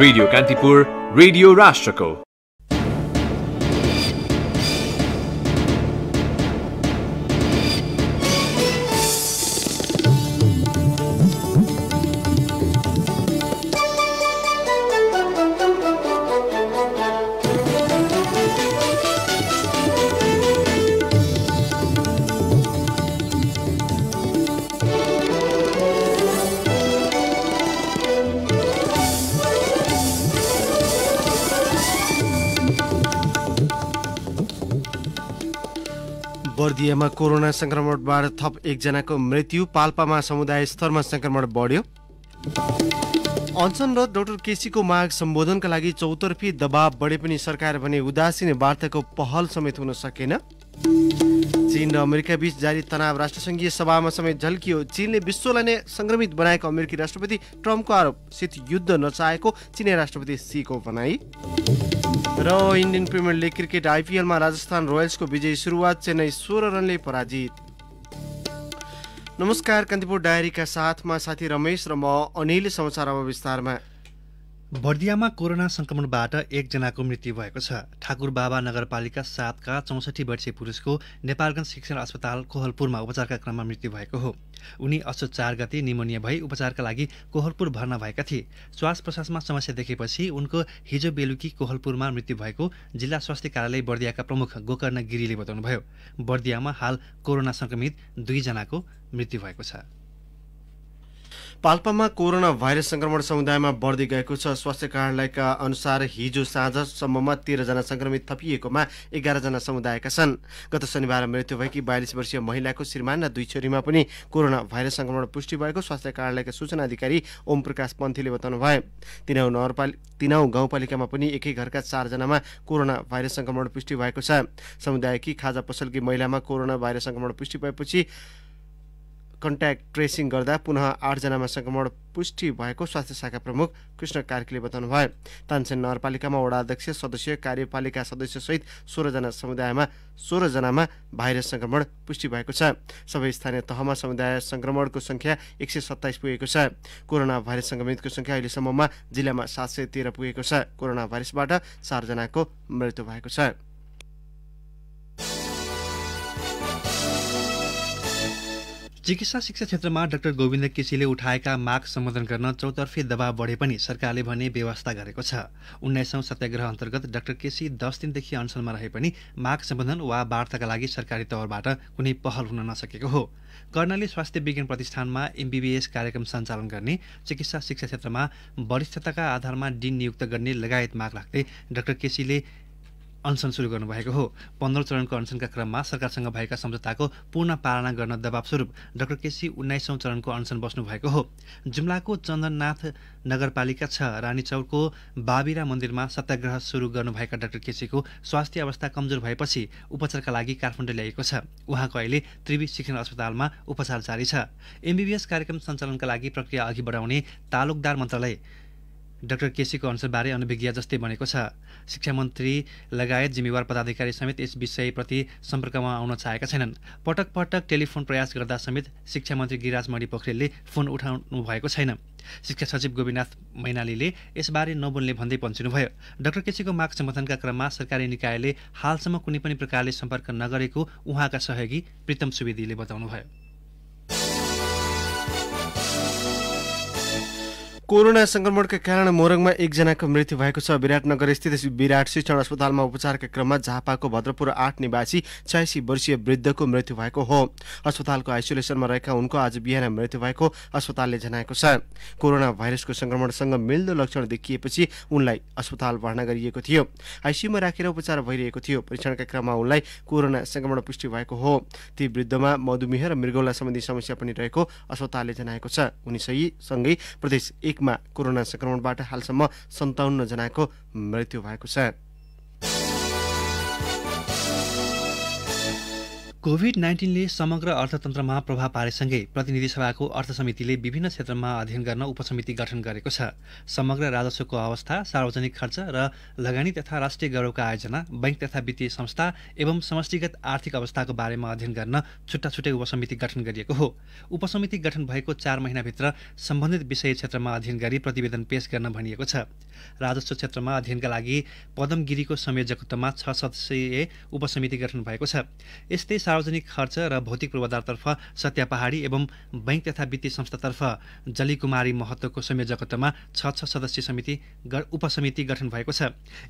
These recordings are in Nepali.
रेडियो कान्तिपुर, रेडियो राष्ट्रको। बर्दियामा कोरोना संक्रमणबाट थप एकजनाको मृत्यु, पाल्पामा समुदाय स्तरमा संक्रमण बढ्यो। अनसनरत डाक्टर केसीको माग सम्बोधनका लागि चौतर्फी दबाव बढे पनि सरकार भने उदासीन वार्ताको पहल समेत हुन सकेन। चीन र अमेरिका बीच जारी तनाव राष्ट्रसङ्घीय सभामा समेत झल्कियो। चीनले विश्वलाई नै संक्रमित बनाएको अमेरिकी राष्ट्रपति ट्रम्पको आरोप, शीत युद्ध नचाहेको चिनिया राष्ट्रपति सीको भनाई। र इन्डियन प्रिमियर लिग क्रिकेट आइपिएलमा राजस्थान रोयल्सको विजयी सुरुवात, चेन्नई 16 रनले पराजित। नमस्कार, कान्तिपुर डायरीका साथमा साथी रमेश र म अनिल। समाचारमा विस्तारमा। बर्दियामा कोरोना संक्रमणबाट एकजनाको मृत्यु भएको छ। ठाकुर बाबा नगरपालिका 7 का 64 वर्षीय पुरुषको नेपालगञ्ज शिक्षण अस्पताल कोहलपुरमा उपचारका क्रममा मृत्यु भएको हो। उनी असोज 4 गते निमोनिया भई उपचारका लागि कोहलपुर भर्ना भएका थिए। श्वास प्रश्वासमा समस्या देखेपछि उनको हिजो बेलुकी कोहलपुरमा मृत्यु भएको जिल्ला स्वास्थ्य कार्यालय बर्दियाका प्रमुख गोकर्ण गिरीले बताउनुभयो। बर्दियामा हाल कोरोना संक्रमित 2 जनाको मृत्यु भएको छ। पाल्पामा कोरोना भाइरस संक्रमण समुदायमा बढ्दै गएको छ। स्वास्थ्य कार्यालयका अनुसार हिजो साँझसम्ममा 13 जना संक्रमित थपिएकोमा 11 जना समुदायका छन्। गत शनिबार मृत्यु भएकी 42 वर्षीय महिलाको श्रीमान र 2 छोरीमा पनि कोरोना भाइरस संक्रमण पुष्टि भएको स्वास्थ्य कार्यालयका सूचना अधिकारी ओम प्रकाश पन्थीले बताउनु भयो। तिनाउ गाउँपालिकामा पनि एकै घरका 4 जनामा कोरोना भाइरस संक्रमण पुष्टि भएको छ। समुदायकी खाजा पसलकी महिलामा कोरोना भाइरस संक्रमण पुष्टि भएपछि कन्ट्याक्ट ट्रेसिङ गर्दा पुनः 8 जनामा संक्रमण पुष्टि भएको स्वास्थ्य शाखा प्रमुख कृष्ण कार्कीले बताउनु भयो। तानसेन नगरपालिकामा वडा अध्यक्ष, सदस्य, कार्यपालिका सदस्यसहित 16 जनामा भाइरस संक्रमण पुष्टि भएको छ। सबै स्थानीय तहमा समुदाय संक्रमणको संख्या 127 पुगेको छ। कोरोना भाइरस संक्रमितको संख्या अहिलेसम्ममा जिल्लामा 713 पुगेको छ। कोरोना भाइरसबाट 4 जनाको मृत्यु भएको छ। चिकित्सा शिक्षा क्षेत्रमा डाक्टर गोविन्द केसीले उठाएका माग सम्बोधन गर्न चौतर्फी दबाव बढे पनि सरकारले भने व्यवस्था गरेको छ। 19औं सत्याग्रह अन्तर्गत डाक्टर केसी 10 दिनदेखि अनसनमा रहे पनि माग सम्बोधन वा वार्ताका लागि सरकारी तौरबाट कुनै पहल हुन नसकेको हो। कर्णाली स्वास्थ्य विज्ञान प्रतिष्ठानमा MBBS कार्यक्रम सञ्चालन गर्ने, चिकित्सा शिक्षा क्षेत्रमा वरिष्ठताका आधारमा डिन नियुक्त गर्ने लगायत माग राख्दै डाक्टर केसीले अनसन सुरु गर्नुभएको हो। 15औं चरणको अनसनका क्रममा सरकारसँग भएका सम्झौताको पूर्ण पालना गर्न दबावस्वरूप डाक्टर केसी 19औं चरणको अनसन बस्नु भएको हो। जुम्लाको चन्दननाथ नगरपालिका 6, रानीचौरको बाबिरा मन्दिरमा सत्याग्रह सुरु गर्नुभएका डाक्टर केसीको स्वास्थ्य अवस्था कमजोर भएपछि उपचारका लागि काठमाडौँ ल्याइएको छ। उहाँको अहिले त्रिवी शिक्षण अस्पतालमा उपचार जारी छ। MBBS कार्यक्रम सञ्चालनका लागि प्रक्रिया अघि बढाउने तालुकदार मन्त्रालय डाक्टर केसीको अनसनबारे अनभिज्ञ जस्तै बनेको छ। शिक्षा मन्त्री लगायत जिम्मेवार पदाधिकारी समेत यस विषयप्रति सम्पर्कमा आउन चाहेका छैनन्। पटक पटक टेलिफोन प्रयास गर्दा समेत शिक्षा मन्त्री गिरिराज मणि पोखरेलले फोन उठाउनु भएको छैन। शिक्षा सचिव गोविन्द मैनालीले यसबारे नबोल्ने भन्दै पन्चिनुभयो। डाक्टर केसीको माग समर्थनका क्रममा सरकारी निकायले हालसम्म कुनै पनि प्रकारले सम्पर्क नगरेको उहाँका सहयोगी प्रितम सुवेदीले बताउनुभयो। कोरोना संक्रमणका कारण मोरङमा 1 जनाको मृत्यु भएको छ। विराटनगर स्थित विराट शिक्षण अस्पतालमा उपचारका क्रममा झापाको भद्रपुर 8 निवासी 86 वर्षीय वृद्धको मृत्यु भएको हो। अस्पतालको आइसोलेसनमा रहेका उनको आज बिहान मृत्यु भएको अस्पतालले जनाएको छ। कोरोना भाइरसको संक्रमणसँग मिल्दो लक्षण देखिएपछि उनलाई अस्पताल भर्ना गरिएको थियो। ICUमा राखेर उपचार भइरहेको थियो। परीक्षणका क्रममा उनलाई कोरोना संक्रमण पुष्टि भएको हो। ती वृद्धमा मधुमेह र मृगौला सम्बन्धी समस्या पनि रहेको अस्पतालले जनाएको छ। उनीसँगै प्रदेश 1 मा कोरोना संक्रमणबाट हालसम्म 57 जनाको मृत्यु भएको छ। कोभिड-19 ले समग्र अर्थतन्त्रमा प्रभाव पारेसँगै प्रतिनिधि सभाको अर्थ समितिले विभिन्न क्षेत्रमा अध्ययन गर्न उपसमिति गठन गरेको छ। समग्र राजस्वको अवस्था, सार्वजनिक खर्च र लगानी तथा राष्ट्रिय गौरवका आयोजना, बैंक तथा वित्तीय संस्था एवं समष्टिगत आर्थिक अवस्थाको बारेमा अध्ययन गर्न छुट्टा छुट्टै उपसमिति गठन गरिएको हो। उपसमिति गठन भएको 4 महिनाभित्र सम्बन्धित विषय क्षेत्रमा अध्ययन गरी प्रतिवेदन पेश गर्न भनिएको छ। राजस्व क्षेत्रमा अध्ययनका लागि पदम गिरीको संयोजकत्वमा 6 सदस्यीय उपसमिति गठन भएको छ। यस्तै सार्वजनिक खर्च र भौतिक पूर्वाधारतर्फ सत्या पहाडी एवं बैंक तथा वित्तीय संस्थातर्फ जली कुमारी महतोको संयोजकत्वमा 6 सदस्यीय समिति उपसमिति गठन भएको छ।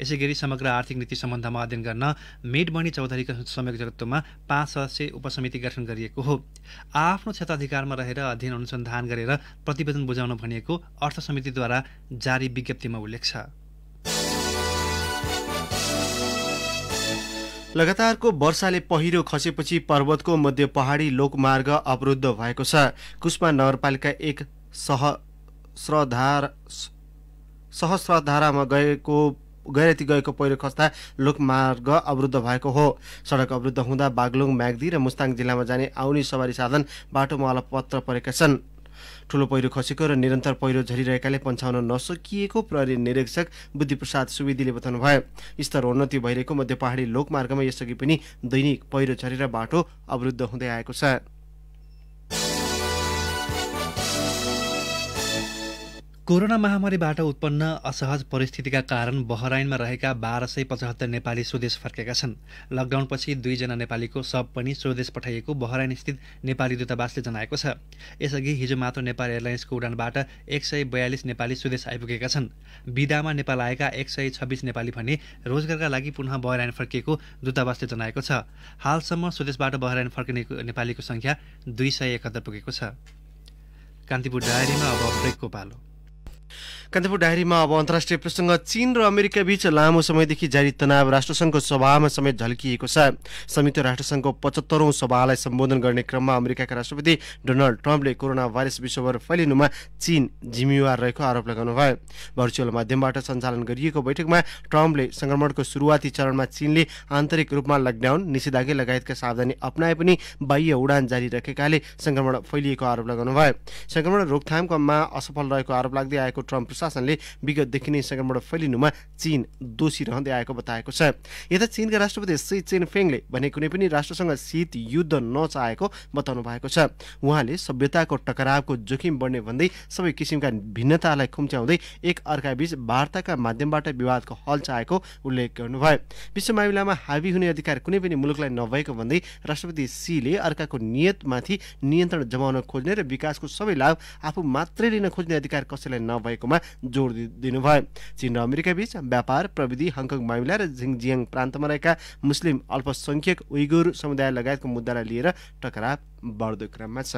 यसैगरी समग्र आर्थिक नीति सम्बन्धमा अध्ययन गर्न मेडमणि चौधरीको संयोजकत्वमा 5 सदस्यीय उपसमिति गठन गरिएको हो। आफ्नो क्षेत्राधिकारमा रहेर अध्ययन अनुसन्धान गरेर प्रतिवेदन बुझाउन भनिएको अर्थ समितिद्वारा जारी विज्ञप्तिमा उल्लेख छ। लगातारको वर्षाले पहिरो खसेपछि पर्वतको मध्य पहाडी लोकमार्ग अवरुद्ध भएको छ। कुष्मा नगरपालिका 1 सहस्रधारामा गैरती गएको पहिरो खस्दा लोकमार्ग अवरुद्ध भएको हो। सडक अवरुद्ध हुँदा बागलुङ, म्याग्दी र मुस्ताङ जिल्लामा जाने आउने सवारी साधन बाटोमा अलपत्र परेका छन्। ठूलो पहिरो खसेको र निरन्तर पहिरो झरिरहेकाले पन्छाउन नसकिएको प्रहरी निरीक्षक बुद्धिप्रसाद सुवेदीले बताउनुभयो। स्तर उन्नति भइरहेको मध्य पहाडी लोकमार्गमा यसअघि पनि दैनिक पहिरो झरेर बाटो अवरुद्ध हुँदै आएको छ। कोरोना महामारीबाट उत्पन्न असहज परिस्थितिका कारण बहराइनमा रहेका 1275 नेपाली स्वदेश फर्केका छन्। लकडाउनपछि 2 जना नेपालीको शव पनि स्वदेश पठाइएको बहराइन स्थित नेपाली दूतावासले जनाएको छ। यसअघि हिजो मात्र नेपाल एयरलाइन्सको उडानबाट 142 नेपाली स्वदेश आइपुगेका छन्। बिदामा नेपाल आएका 126 नेपाली भने रोजगारका लागि पुनः बहराइन फर्किएको दूतावासले जनाएको छ। हालसम्म स्वदेशबाट बहराइन फर्किने नेपालीको संख्या 271 पुगेको छ। कान्तिपुर डायरीमा अब ब्रेकको पालो। कान्तिपुर डायरीमा अब अन्तर्राष्ट्रिय प्रसङ्ग। चीन र अमेरिका बीच लामो समयदेखि जारी तनाव राष्ट्रसङ्घको सभामा समेत झल्किएको छ। संयुक्त राष्ट्रसङ्घको 75औं सभालाई सम्बोधन गर्ने क्रममा अमेरिकाका राष्ट्रपति डोनाल्ड ट्रम्पले कोरोना भाइरस विश्वभर फैलिनुमा चीन जिम्मेवार रहेको आरोप लगाउनुभयो। भर्चुअल माध्यमबाट सञ्चालन गरिएको बैठकमा ट्रम्पले संक्रमणको सुरुवाती चरणमा चीनले आन्तरिक रूपमा लकडाउन, निषेधाज्ञा लगायतका सावधानी अप्नाए पनि बाह्य उडान जारी राखेकाले संक्रमण फैलिएको आरोप लगाउनुभयो। संक्रमण रोकथाममा असफल रहेको आरोप लाग्दै आएको ट्रम्प प्रशासनले विगतदेखि नै संक्रमण फैलिनुमा चीन दोषी रहँदै आएको बताएको छ। यता चीनका राष्ट्रपति सी जिनपिङले भने कुनै पनि राष्ट्रसँग शीत युद्ध नचाहेको बताउनु भएको छ। उहाँले सभ्यताको टकरावको जोखिम बढ्ने भन्दै सबै किसिमका भिन्नतालाई खुम्च्याउँदै एक अर्काबीच वार्ताका माध्यमबाट विवादको हल चाहेको उल्लेख गर्नुभयो। विश्व मामिलामा हावी हुने अधिकार कुनै पनि मुलुकलाई नभएको भन्दै राष्ट्रपति सीले अर्काको नियतमाथि नियन्त्रण जमाउन खोज्ने र विकासको सबै लाभ आफू मात्रै लिन खोज्ने अधिकार कसैलाई नभएकोमा जोड दिनुभयो। चीन र अमेरिका बीच व्यापार, प्रविधि, हङकङ मामिला र झिङजियाङ प्रान्तमा रहेका मुस्लिम, अल्पसंख्यक, उइगुर समुदाय लगायतको मुद्दालाई लिएर टकराव बढ्दो क्रममा छ।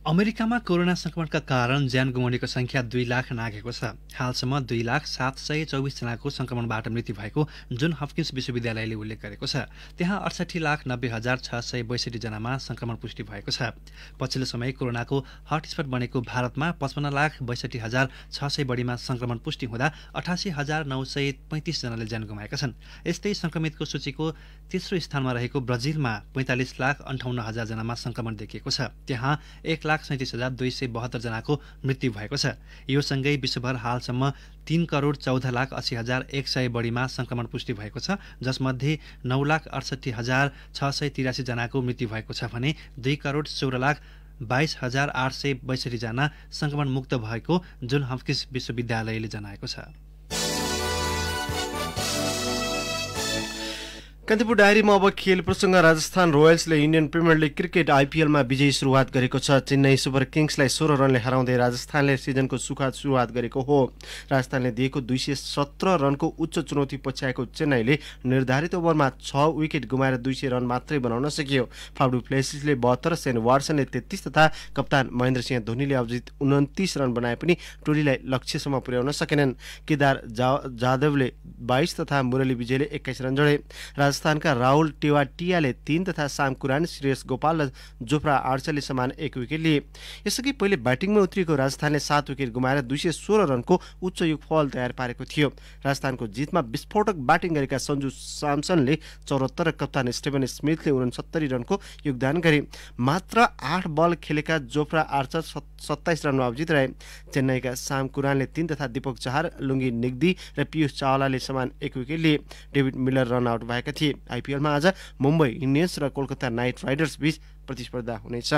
अमेरिकामा कोरोना संक्रमणका कारण ज्यान गुमाउनेको संख्या 2 लाख नाघेको छ। हालसम्म 2,724 जनाको संक्रमणबाट मृत्यु भएको जोन हपकिन्स विश्वविद्यालयले उल्लेख गरेको छ। त्यहाँ 68,90,662 जनामा संक्रमण पुष्टि भएको छ। पछिल्लो समय कोरोनाको हटस्पट बनेको भारतमा 55,62,600 बढीमा संक्रमण पुष्टि हुँदा 88,935 जनाले ज्यान गुमाएका छन्। यस्तै संक्रमितको सूचीको तेस्रो स्थानमा रहेको ब्राजिलमा 45,58,000 जनामा संक्रमण देखिएको छ। त्यहाँ 1,37,272 जनाको मृत्यु भएको छ। यो सँगै विश्वभर हालसम्म 3,14,80,100 बढीमा संक्रमण पुष्टि भएको छ, जसमध्ये 9,68,683 जनाको मृत्यु भएको छ भने 2,16,22,862 जना संक्रमण मुक्त भएको जोन हपकिन्स विश्वविद्यालयले जनाएको छ। कान्तिपुर डायरीमा अब खेल प्रसङ्ग। राजस्थान रोयल्सले इन्डियन प्रिमियर लिग क्रिकेट आइपिएलमा विजयी सुरुवात गरेको छ। चेन्नई सुपर किङ्सलाई 16 रनले हराउँदै राजस्थानले सिजनको सुखद सुरुवात गरेको हो। राजस्थानले दिएको 217 रनको उच्च चुनौती पछ्याएको चेन्नईले निर्धारित ओभरमा 6 विकेट गुमाएर 200 रन मात्रै बनाउन सकियो। फाब्डु प्लेसिसले 72, सेन वाटसनले 33 तथा कप्तान महेन्द्र सिंह धोनीले अभिजित 29 रन बनाए पनि टोलीलाई लक्ष्यसम्म पुर्याउन सकेनन्। केदार जाधवले 22 तथा मुरली विजयले 21 रन जोडे। राजस्थानका राहुल टेवाटियाले 3 तथा श्याम कुरान, श्रेयस गोपाल र जोफ्रा आर्चरले समान 1 विकेट लिए। यसअघि पहिले ब्याटिङमा उत्रिएको राजस्थानले 7 विकेट गुमाएर 216 रनको उच्च युगफल तयार पारेको थियो। राजस्थानको जितमा विस्फोटक ब्याटिङ गरेका सञ्जु सामसनले 74 र कप्तान स्टेभन स्मिथले 69 रनको योगदान गरे। मात्र 8 बल खेलेका जोफ्रा आर्चर 27 रनमा अवजित रहे। चेन्नईका श्याम कुरानले 3 तथा दीपक चहर, लुङ्गी निग्दी र पीयूष चावलाले समान 1 विकेट लिए। डेभिड मिलर रन आउट भएका थिए। आइपिएलमा आज मुम्बई इन्डियन्स र कोलकाता नाइट राइडर्स बीच प्रतिस्पर्धा हुनेछ।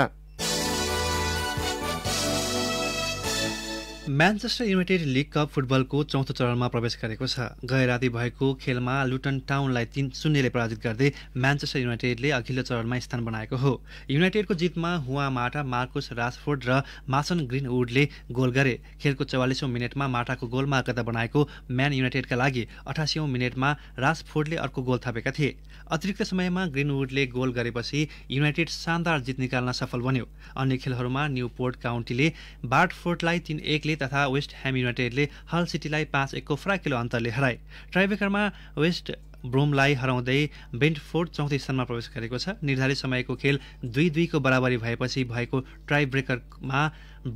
म्यान्चेस्टर युनाइटेड लिग कप फुटबलको चौथो चरणमा प्रवेश गरेको छ। गए राति भएको खेलमा लुटन टाउनलाई 3-0 पराजित गर्दै म्यान्चेस्टर युनाइटेडले अघिल्लो चरणमा स्थान बनाएको हो। युनाइटेडको जितमा हुआ माटा, मार्कुस रासफोर्ड र मासन ग्रिनवुडले गोल गरे। खेलको 44औं मिनेटमा माटाको गोलमा कता बनाएको म्यान युनाइटेडका लागि 88औं मिनेटमा रासफोर्डले अर्को गोल थपेका थिए। अतिरिक्त समयमा ग्रिनवुडले गोल गरेपछि युनाइटेड शानदार जित निकाल्न सफल बन्यो। अन्य खेलहरूमा न्युपोर्ट काउन्टीले बार्डफोर्डलाई 3-1 तथा वेस्ट ह्याम युनाइटेडले हल सिटीलाई 5-1 को फराकिलो अन्तरले हराए। ट्राइबेकरमा वेस्ट ब्रोमलाई हराउँदै बेन्टफोर्ड चौथो स्थानमा प्रवेश गरेको छ। निर्धारित समयको खेल 2-2 को बराबरी भएपछि भएको ट्राइब्रेकरमा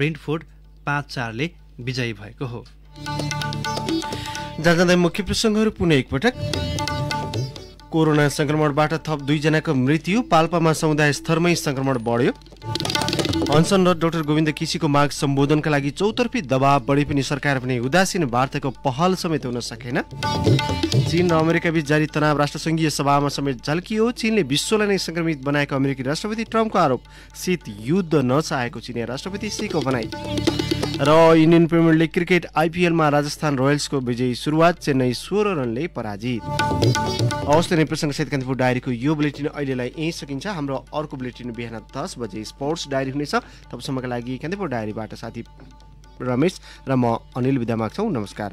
बेन्टफोर्ड 5-4 ले विजयी भएको हो। जाँदै मुख्य प्रसङ्गहरू पुनः एकपटक। कोरोना संक्रमणबाट थप 2 जनाको मृत्यु। पाल्पामा समुदाय स्तरमै संक्रमण बढ्यो। अनसनरत डाक्टर गोविन्द केसीको माग सम्बोधनका लागि चौतर्फी दबाव बढे पनि सरकार पनि उदासीन, वार्ताको पहल समेत हुन सकेन। चीन र अमेरिका बीच जारी तनाव राष्ट्रसङ्घीय सभामा समेत झल्कियो। चीनले विश्वलाई नै संक्रमित बनाएको अमेरिकी राष्ट्रपति ट्रम्पको आरोप। शीत युद्ध नचाहेको चिनिया राष्ट्रपति सीको भनाई। र इन्डियन प्रिमियर लिग क्रिकेट आइपिएलमा राजस्थान रोयल्सको विजयी सुरुवात, चेन्नई 16 रनले पराजित। अवश्य नै प्रसङ्गसहित कान्तिपुर डायरीको यो बुलेटिन अहिलेलाई यहीँ सकिन्छ। हाम्रो अर्को बुलेटिन बिहान 10 बजे स्पोर्ट्स डायरी हुनेछ। तबसम्मका लागि कान्तिपुर डायरीबाट साथी रमेश र म अनिल बिदा माग्छौँ। नमस्कार।